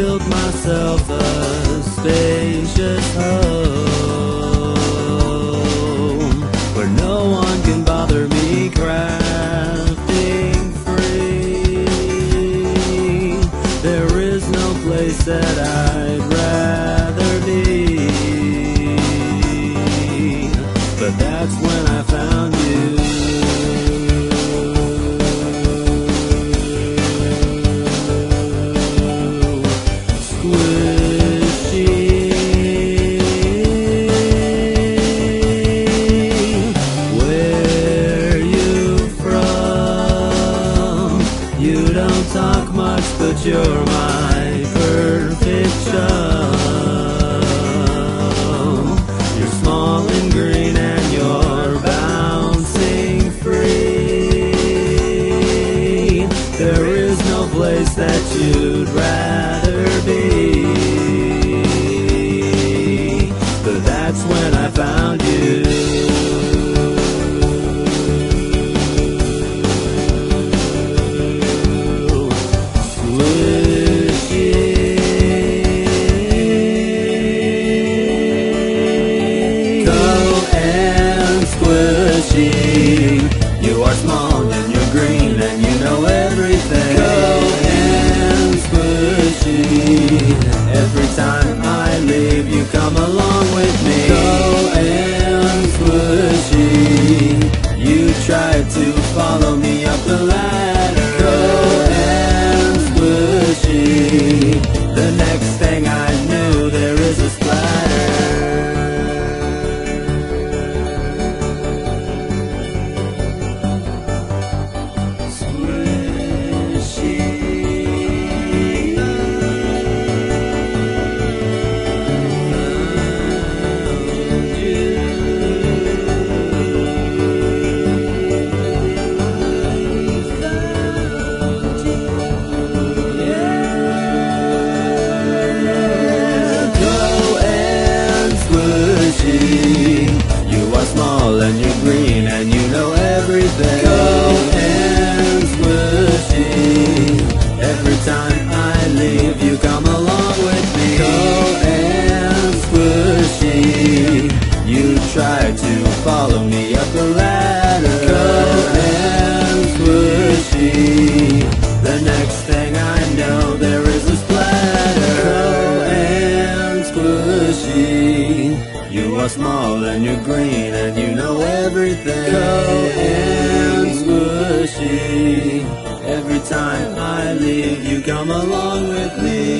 build myself a spacious home where no one can bother me crafting free. There is no place that I'd rather be, but that's when I found you. But you're my perfect show. You're small and green and you're bouncing free. There is no place that you'd rather be, but that's when I found you. You are small and you're green and you know everything. Go and Squishy. Every time I leave, you come along with me. Go and Squishy. You try to follow me up the ladder. Go and Squishy. The next thing I knew, there is a splatter. And you're green and you know everything. Go and Squishy. Every time I leave, you come along with me. Go and Squishy. You try to follow me up the ladder. Go and Squishy. The next thing I know, there is a splatter. Go and Squishy. You are small and you're green and you know everything. Go and Squishy. Every time I leave, you come along with me.